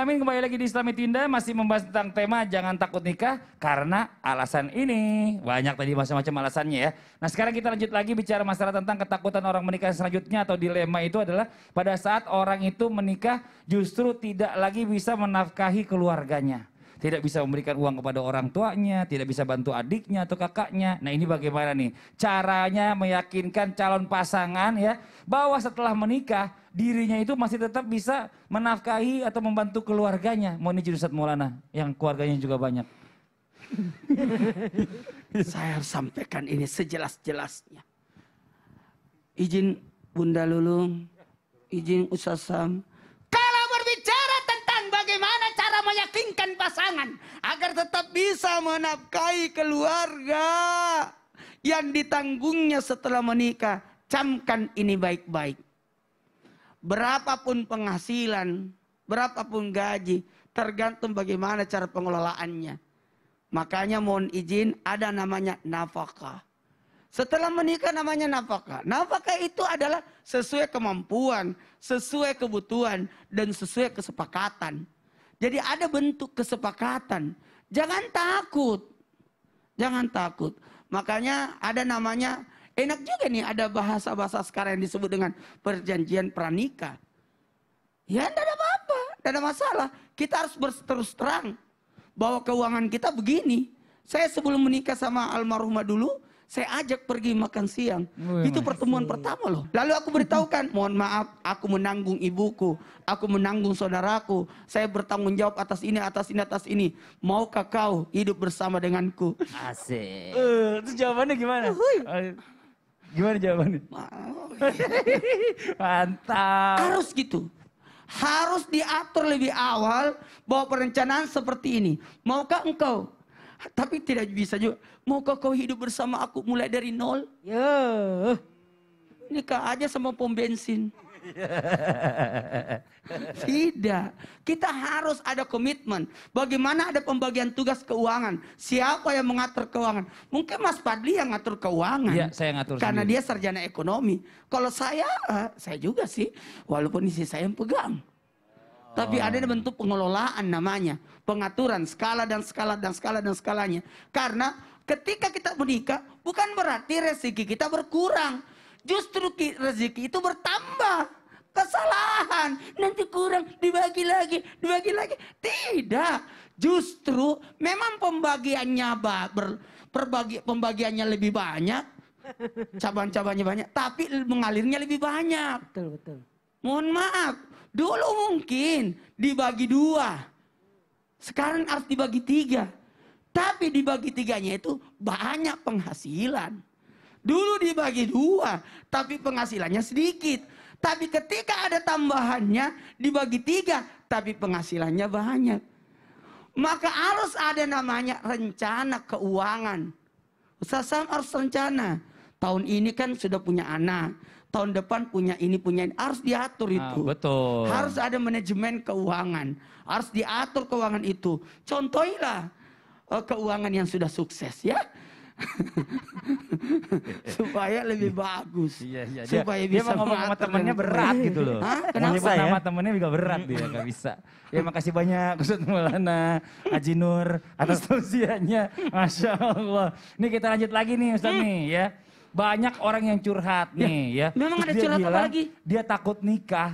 alamin, kembali lagi di Islam Itu Indah, masih membahas tentang tema jangan takut nikah karena alasan ini. Banyak tadi macam-macam alasannya ya. Nah sekarang kita lanjut lagi bicara masalah tentang ketakutan orang menikah selanjutnya atau dilema itu adalah pada saat orang itu menikah justru tidak lagi bisa menafkahi keluarganya. Tidak bisa memberikan uang kepada orang tuanya, tidak bisa bantu adiknya atau kakaknya. Nah ini bagaimana nih? Caranya meyakinkan calon pasangan ya, bahwa setelah menikah, dirinya itu masih tetap bisa menafkahi atau membantu keluarganya. Mohon izin Ustadz Maulana, yang keluarganya juga banyak. Saya sampaikan ini sejelas-jelasnya. Izin Bunda Lulung, izin Usasam. Kalau berbicara tentang bagaimana cara meyakinkan pasangan agar tetap bisa menafkahi keluarga yang ditanggungnya setelah menikah, camkan ini baik-baik. Berapapun penghasilan, berapapun gaji, tergantung bagaimana cara pengelolaannya. Makanya mohon izin, ada namanya nafkah. Setelah menikah namanya nafkah. Nafkah itu adalah sesuai kemampuan, sesuai kebutuhan, dan sesuai kesepakatan. Jadi ada bentuk kesepakatan. Jangan takut. Jangan takut. Makanya ada namanya, enak juga nih ada bahasa-bahasa sekarang yang disebut dengan perjanjian pranikah. Ya tidak ada apa-apa, tidak ada masalah. Kita harus berterus terang bahwa keuangan kita begini. Saya sebelum menikah sama almarhumah dulu, saya ajak pergi makan siang. Itu pertemuan pertama loh. Lalu aku beritahukan, mohon maaf, aku menanggung ibuku, aku menanggung saudaraku, saya bertanggung jawab atas ini, atas ini, atas ini. Maukah kau hidup bersama denganku? Asik. Itu jawabannya gimana? Gimana jawabannya? Mau. Mantap. Harus gitu. Harus diatur lebih awal bahwa perencanaan seperti ini. Maukah engkau? Tapi tidak bisa juga. Maukah kau hidup bersama aku mulai dari nol? Ya. Nikah aja sama pom bensin. Tidak. Kita harus ada komitmen. Bagaimana ada pembagian tugas keuangan? Siapa yang mengatur keuangan? Mungkin Mas Padli yang ngatur keuangan. Ya, saya ngatur. Karena sendiri. Dia sarjana ekonomi. Kalau saya juga sih. Walaupun isi saya yang pegang. Tapi ada bentuk pengelolaan namanya, pengaturan skala dan skala dan skala dan skalanya. Karena ketika kita menikah bukan berarti rezeki kita berkurang, justru rezeki itu bertambah. Kesalahan nanti kurang dibagi lagi, tidak. Justru memang pembagiannya pembagiannya lebih banyak, cabang-cabangnya banyak, tapi mengalirnya lebih banyak. Betul betul. Mohon maaf. Dulu mungkin dibagi dua, sekarang harus dibagi tiga. Tapi dibagi tiganya itu banyak penghasilan. Dulu dibagi dua, tapi penghasilannya sedikit. Tapi ketika ada tambahannya dibagi tiga, tapi penghasilannya banyak. Maka harus ada namanya rencana keuangan. Ustaz Syam harus rencana. Tahun ini kan sudah punya anak. Tahun depan punya ini, punya ini. Harus diatur itu. Betul. Harus ada manajemen keuangan. Harus diatur keuangan itu. Contohilah keuangan yang sudah sukses ya. Supaya lebih bagus. Iya. Supaya dia bisa ngomong sama temennya berat gitu loh. Kenapa ya? Nama temennya juga berat dia, gak bisa. Ya makasih banyak Ustadz Maulana, Haji Nur atas tausiahnya. Masya Allah. Ini kita lanjut lagi nih Ustadz nih ya. Banyak orang yang curhat nih ya. Memang ada curhat apa lagi? Dia takut nikah.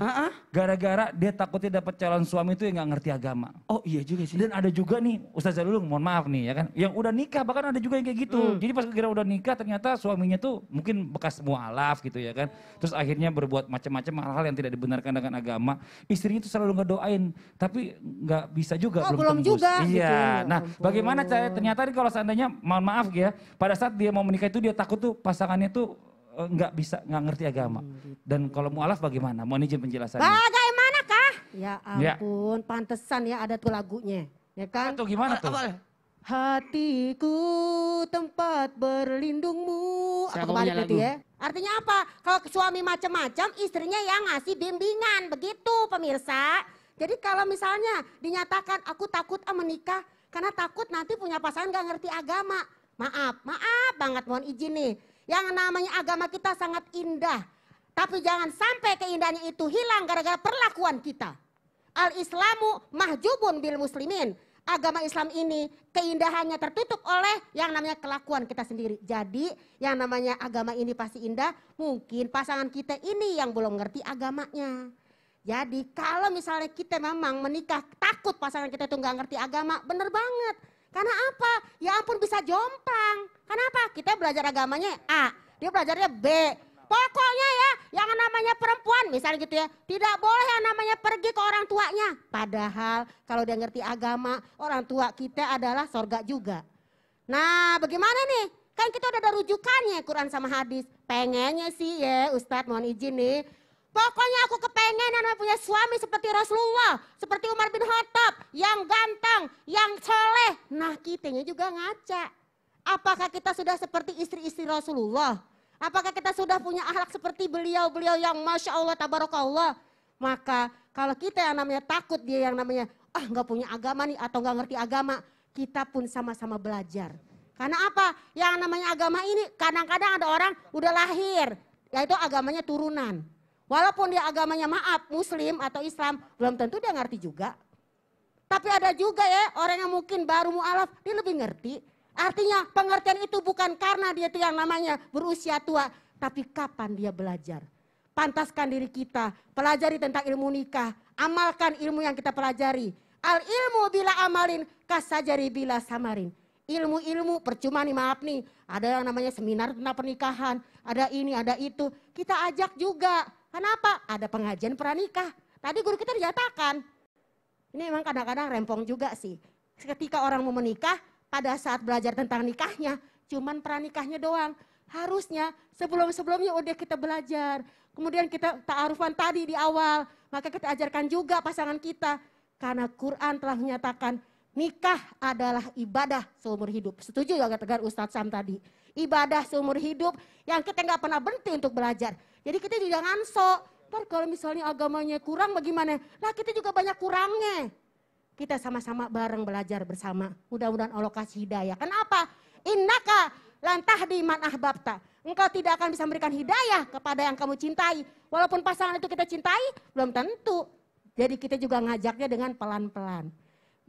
Gara-gara dia takutnya dapat calon suami itu yang gak ngerti agama. Oh iya juga sih. Dan ada juga nih, Ustaz Lulung mohon maaf nih ya kan. Yang udah nikah, bahkan ada juga yang kayak gitu. Jadi pas kira udah nikah ternyata suaminya tuh mungkin bekas mualaf gitu ya kan. Terus akhirnya berbuat macam-macam hal-hal yang tidak dibenarkan dengan agama. Istrinya tuh selalu ngedoain. Tapi gak bisa juga. Oh belum tembus. Juga. Iya. Gitu. Nah bagaimana caranya? Ternyata nih kalau seandainya mohon maaf ya. Pada saat dia mau menikah itu dia takut tuh pasangan tuh nggak bisa, nggak ngerti agama. Dan kalau mu'alaf bagaimana? Mohon izin penjelasannya. Bagaimana kah? Ya ampun, ya. Pantesan ya ada tuh lagunya. Ya kan? Itu gimana tuh? Hatiku tempat berlindungmu. Aku balik gitu ya. Artinya apa? Kalau suami macam-macam, istrinya yang ngasih bimbingan. Begitu pemirsa. Jadi kalau misalnya dinyatakan aku takut menikah karena takut nanti punya pasangan nggak ngerti agama. Maaf banget mohon izin nih. Yang namanya agama kita sangat indah. Tapi jangan sampai keindahannya itu hilang gara-gara perlakuan kita. al-Islamu mahjubun bil muslimin. Agama Islam ini keindahannya tertutup oleh yang namanya kelakuan kita sendiri. Jadi yang namanya agama ini pasti indah, mungkin pasangan kita ini yang belum ngerti agamanya. Jadi kalau misalnya kita memang menikah takut pasangan kita itu nggak ngerti agama, bener banget. Karena apa? Ya ampun bisa jomplang. Kenapa? Kita belajar agamanya A, dia belajarnya B. Pokoknya ya yang namanya perempuan misalnya gitu ya, tidak boleh yang namanya pergi ke orang tuanya. Padahal kalau dia ngerti agama, orang tua kita adalah sorga juga. Nah bagaimana nih? Kan kita udah ada rujukannya Quran sama hadis. Pengennya sih ya Ustadz mohon izin nih. Pokoknya aku kepengen yang namanya punya suami seperti Rasulullah, seperti Umar bin Khattab, yang ganteng, yang soleh. Nah kitanya juga ngaca. Apakah kita sudah seperti istri-istri Rasulullah? Apakah kita sudah punya akhlak seperti beliau-beliau yang Masya Allah, Tabarakallah? Maka kalau kita yang namanya takut dia yang namanya, ah nggak punya agama nih atau nggak ngerti agama, kita pun sama-sama belajar. Karena apa? Yang namanya agama ini kadang-kadang ada orang udah lahir, yaitu agamanya turunan. Walaupun dia agamanya maaf, Muslim atau Islam, belum tentu dia ngerti juga. Tapi ada juga ya orang yang mungkin baru mu'alaf, dia lebih ngerti. Artinya pengertian itu bukan karena dia itu yang namanya berusia tua, tapi kapan dia belajar. Pantaskan diri kita, pelajari tentang ilmu nikah, amalkan ilmu yang kita pelajari. Al ilmu bila amalin, kasajari bila samarin. Ilmu-ilmu percuma nih maaf nih, ada yang namanya seminar tentang pernikahan, ada ini, ada itu. Kita ajak juga, kenapa? Ada pengajian pranikah. Tadi guru kita dinyatakan, ini memang kadang-kadang rempong juga sih. Ketika orang mau menikah, pada saat belajar tentang nikahnya, cuman pranikahnya doang. Harusnya sebelum-sebelumnya udah kita belajar. Kemudian kita ta'arufan tadi di awal, maka kita ajarkan juga pasangan kita. Karena Quran telah menyatakan nikah adalah ibadah seumur hidup. Setuju ya kata Ustadz Syam tadi. Ibadah seumur hidup yang kita nggak pernah berhenti untuk belajar. Jadi kita juga nganso. Ntar kalau misalnya agamanya kurang bagaimana? Lah kita juga banyak kurangnya. Kita sama-sama bareng belajar bersama. Mudah-mudahan Allah kasih hidayah. Kenapa? Innaka lantahdi man ahbabta. Engkau tidak akan bisa memberikan hidayah kepada yang kamu cintai. Walaupun pasangan itu kita cintai, belum tentu. Jadi kita juga ngajaknya dengan pelan-pelan.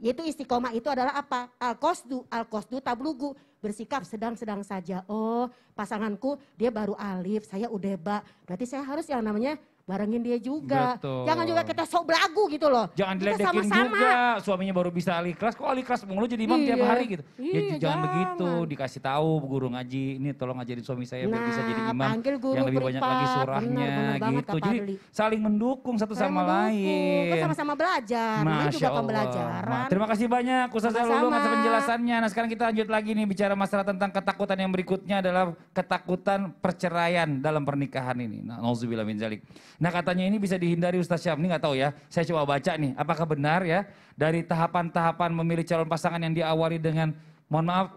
Yaitu istiqomah itu adalah apa? Al-qasdu tablugu. Bersikap sedang-sedang saja. Oh pasanganku dia baru alif, saya udah ba. Berarti saya harus yang namanya barengin dia juga. Betul. Jangan juga kita sok belagu gitu loh. Jangan diledekin juga, suaminya baru bisa aliklas, kok aliklas mulu jadi imam tiap hari gitu. Iya, ya, jangan begitu, dikasih tahu guru ngaji, ini tolong ngajarin suami saya biar bisa jadi imam. Yang lebih banyak lagi surahnya gitu. Jadi saling mendukung satu sama lain. Kita sama-sama belajar, ini juga pembelajaran. Nah, terima kasih banyak Ustaz Lulung atas penjelasannya. Nah sekarang kita lanjut lagi nih bicara masalah tentang ketakutan yang berikutnya adalah ketakutan perceraian dalam pernikahan ini. Nah, nauzubillah min dzalik. Nah katanya ini bisa dihindari Ustaz Syam, ini gak tahu ya, saya coba baca nih, apakah benar ya dari tahapan-tahapan memilih calon pasangan yang diawali dengan mohon maaf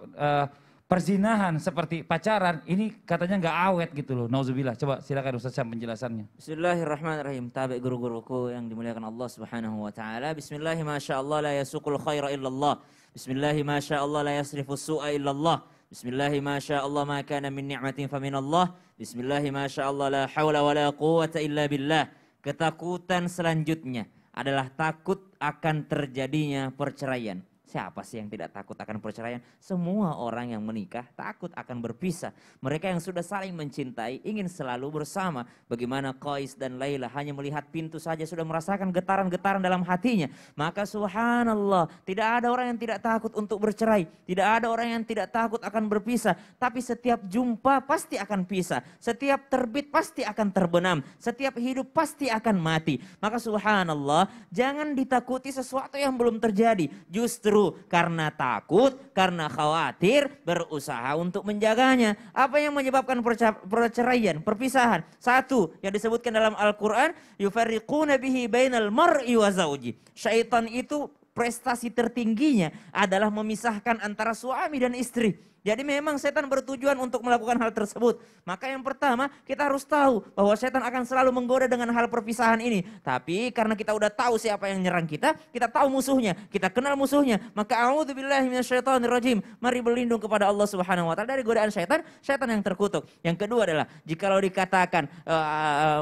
perzinahan seperti pacaran, ini katanya gak awet gitu loh, nauzubillah. Coba silakan Ustaz Syam penjelasannya. Bismillahirrahmanirrahim, tabi guru-guruku yang dimuliakan Allah subhanahu wa ta'ala. Bismillahi masya'allah la yasukul khaira illallah, bismillahi masya'allah la yasrifu su'a illallah. Bismillahi ma sya'allah ma kana min ni'matin faminallah. Bismillahi ma sya'allah la hawla wa la quwata illa billah. Ketakutan selanjutnya adalah takut akan terjadinya perceraian. Siapa sih yang tidak takut akan perceraian? Semua orang yang menikah takut akan berpisah. Mereka yang sudah saling mencintai ingin selalu bersama. Bagaimana Qais dan Layla hanya melihat pintu saja sudah merasakan getaran-getaran dalam hatinya. Maka subhanallah, tidak ada orang yang tidak takut untuk bercerai. Tidak ada orang yang tidak takut akan berpisah. Tapi setiap jumpa pasti akan pisah. Setiap terbit pasti akan terbenam. Setiap hidup pasti akan mati. Maka subhanallah, jangan ditakuti sesuatu yang belum terjadi. Justru karena takut, karena khawatir, berusaha untuk menjaganya. Apa yang menyebabkan perceraian, perpisahan? Satu, yang disebutkan dalam Al-Quran, yufarriquna bihi bainal mar'i wa zawji. Syaitan itu prestasi tertingginya adalah memisahkan antara suami dan istri. Jadi memang setan bertujuan untuk melakukan hal tersebut. Maka yang pertama kita harus tahu bahwa setan akan selalu menggoda dengan hal perpisahan ini. Tapi karena kita udah tahu siapa yang nyerang kita, kita tahu musuhnya, kita kenal musuhnya. Maka a'udzubillahi minasyaitonirrajim. Mari berlindung kepada Allah Subhanahu wa taala dari godaan setan, setan yang terkutuk. Yang kedua adalah jikalau dikatakan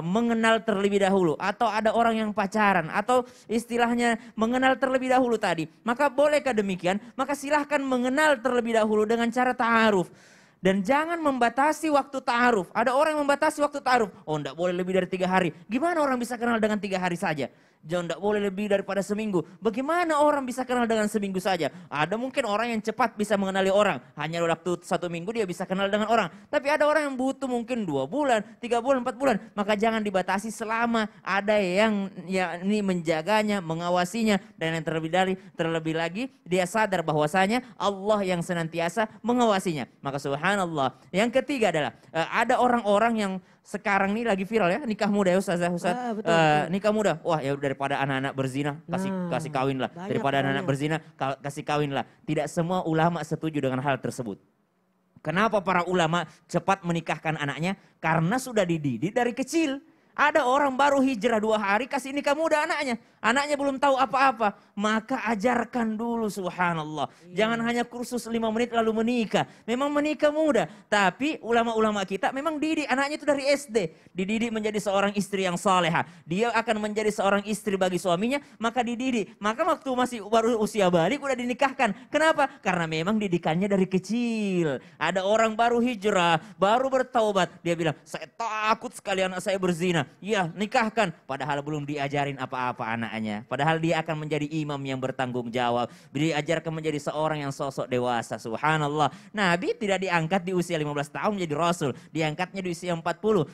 mengenal terlebih dahulu atau ada orang yang pacaran atau istilahnya mengenal terlebih dahulu tadi, maka bolehkah demikian? Maka silahkan mengenal terlebih dahulu dengan cara ta'aruf. Dan jangan membatasi waktu ta'aruf. Ada orang yang membatasi waktu ta'aruf. Oh, enggak boleh lebih dari 3 hari. Gimana orang bisa kenal dengan 3 hari saja? Jangan, enggak boleh lebih daripada seminggu. Bagaimana orang bisa kenal dengan seminggu saja? Ada mungkin orang yang cepat bisa mengenali orang. Hanya waktu 1 minggu dia bisa kenal dengan orang. Tapi ada orang yang butuh mungkin 2 bulan, 3 bulan, 4 bulan. Maka jangan dibatasi selama ada yang ini menjaganya, mengawasinya. Dan yang terlebih lagi dia sadar bahwasanya Allah yang senantiasa mengawasinya. Maka subhanallah. Yang ketiga adalah ada orang-orang yang sekarang nih lagi viral ya, nikah muda ya Ustaz. Nikah muda, wah ya daripada anak-anak berzina, kasih kawin lah. Daripada anak-anak berzina, kasih kawin lah. Tidak semua ulama setuju dengan hal tersebut. Kenapa para ulama cepat menikahkan anaknya? Karena sudah dididik dari kecil. Ada orang baru hijrah 2 hari kasih nikah muda anaknya. Anaknya belum tahu apa-apa. Maka ajarkan dulu subhanallah. Iya. Jangan hanya kursus 5 menit lalu menikah. Memang menikah muda. Tapi ulama-ulama kita memang didik anaknya itu dari SD. Dididik menjadi seorang istri yang salehah. Dia akan menjadi seorang istri bagi suaminya. Maka dididik. Maka waktu masih baru usia balik udah dinikahkan. Kenapa? Karena memang didikannya dari kecil. Ada orang baru hijrah, baru bertaubat. Dia bilang, saya takut sekali anak saya berzina. Ya, nikahkan. Padahal belum diajarin apa-apa anaknya. Padahal dia akan menjadi imam yang bertanggung jawab. Diajarkan menjadi seorang yang sosok dewasa. Subhanallah. Nabi tidak diangkat di usia 15 tahun menjadi rasul. Diangkatnya di usia 40.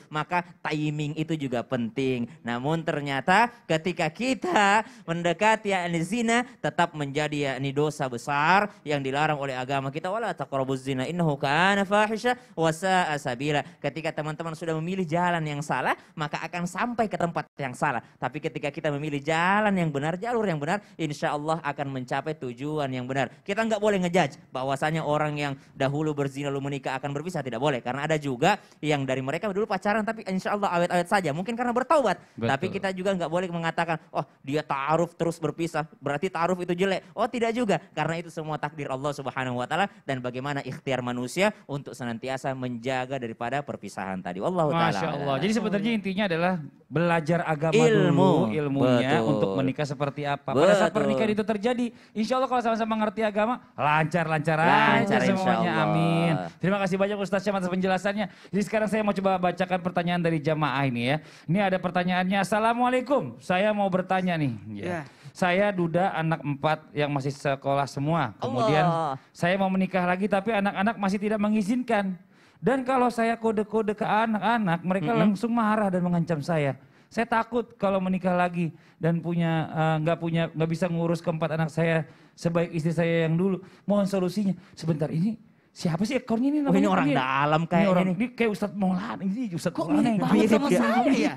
Maka timing itu juga penting. Namun ternyata ketika kita mendekati zina, tetap menjadi dosa besar yang dilarang oleh agama kita. Wala taqrabuz zina innahu kana fahisha wa sa'a sabila. Ketika teman-teman sudah memilih jalan yang salah, maka akan sampai ke tempat yang salah. Tapi ketika kita memilih jalan yang benar, jalur yang benar, insya Allah akan mencapai tujuan yang benar. Kita nggak boleh ngejudge bahwasanya orang yang dahulu berzina lalu menikah akan berpisah, tidak boleh. Karena ada juga yang dari mereka dulu pacaran tapi insya Allah awet-awet saja. Mungkin karena bertaubat. Betul. Tapi kita juga nggak boleh mengatakan, oh dia ta'aruf terus berpisah, berarti ta'aruf itu jelek. Oh tidak juga. Karena itu semua takdir Allah Subhanahu wa taala dan bagaimana ikhtiar manusia untuk senantiasa menjaga daripada perpisahan tadi. Wallahu ta'ala. Masya Allah. Jadi sebenarnya intinya adalah belajar agama dulu ilmunya. Betul. Untuk menikah seperti apa. Pada saat pernikahan itu terjadi, insya Allah kalau sama-sama mengerti agama, lancar-lancar aja semuanya. Amin. Terima kasih banyak Ustaz Syam atas penjelasannya. Jadi sekarang saya mau coba bacakan pertanyaan dari jamaah ini ya. Ini ada pertanyaannya. Assalamualaikum, saya mau bertanya nih. Ya. Saya duda anak 4 yang masih sekolah semua. Kemudian saya mau menikah lagi tapi anak-anak masih tidak mengizinkan. Dan kalau saya kode-kode ke anak-anak, mereka langsung marah dan mengancam saya. Saya takut kalau menikah lagi dan nggak bisa ngurus keempat anak saya sebaik istri saya yang dulu. Mohon solusinya. Sebentar, ini siapa sih ekornya ini? Ini orang dalam kayaknya. Ini kayak Ustadz Maulana. Ini Ustadz Maulana yang banget sama saya ya.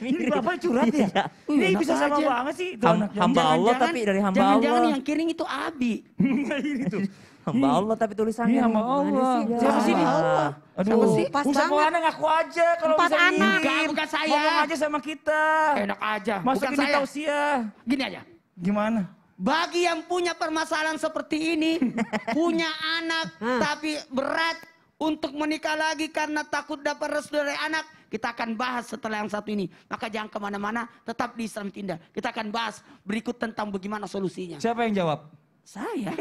Ini bapak curhat ya. Ini bisa sama banget sih. Hamba Allah tapi dari hamba Allah. Jangan-jangan yang kiring itu Abi. Itu. Hamba Allah tapi tulisannya hamba Allah. Siapa sih ini? Aduh, Ustadz Maulana ngaku aja kalau misalnya ini. Enggak, bukan saya. Ngomong aja sama kita. Enak aja. Bukan saya. Gini aja. Gimana? Bagi yang punya permasalahan seperti ini, punya anak tapi berat untuk menikah lagi karena takut dapat restu dari anak, kita akan bahas setelah yang satu ini. Maka jangan kemana-mana, tetap di Islam Itu Indah. Kita akan bahas berikut tentang bagaimana solusinya. Siapa yang jawab? Saya.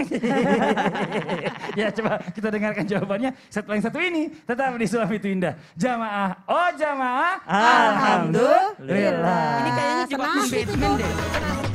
Ya coba kita dengarkan jawabannya setelah yang satu ini. Tetap di Islam Itu Indah. Jamaah, oh jamaah. Alhamdulillah. Ini kayaknya cepat.